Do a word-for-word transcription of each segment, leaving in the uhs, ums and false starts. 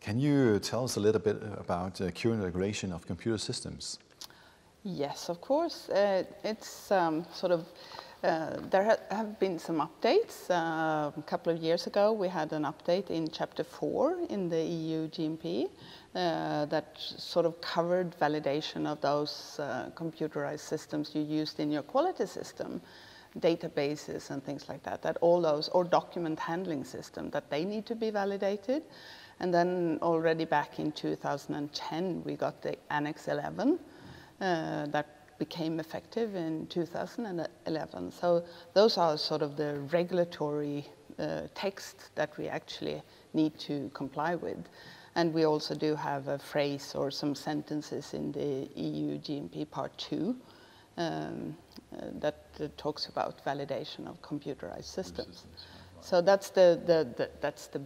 Can you tell us a little bit about uh, current regulation of computer systems? Yes, of course. Uh, it's um, sort of, uh, there ha have been some updates. Uh, a couple of years ago, we had an update in Chapter four in the E U G M P uh, that sort of covered validation of those uh, computerized systems you used in your quality system, databases and things like that, that all those, or document handling system, that they need to be validated. And then already back in two thousand ten, we got the Annex eleven, Uh, that became effective in two thousand eleven. So those are sort of the regulatory uh, text that we actually need to comply with. And we also do have a phrase or some sentences in the E U G M P Part two um, uh, that uh, talks about validation of computerized systems. So that's the, the, the, that's the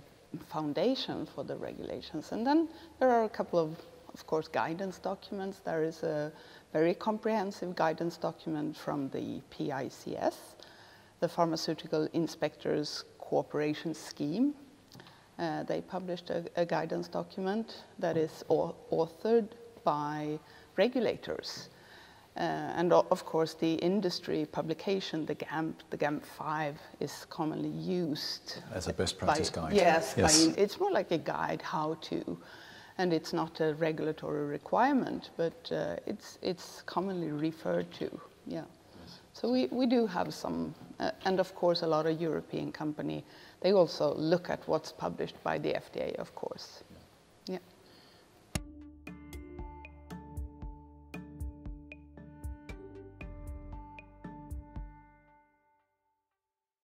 foundation for the regulations. And then there are a couple of Of course, guidance documents. There is a very comprehensive guidance document from the P I C S, the Pharmaceutical Inspectors Cooperation Scheme. Uh, they published a, a guidance document that is au authored by regulators. Uh, and of course, the industry publication, the GAMP, the GAMP five, is commonly used. As a best practice by, guide. Yes, yes. By, it's more like a guide how to. And it's not a regulatory requirement, but uh, it's, it's commonly referred to, yeah. So we, we do have some, uh, and of course a lot of European company, they also look at what's published by the F D A, of course.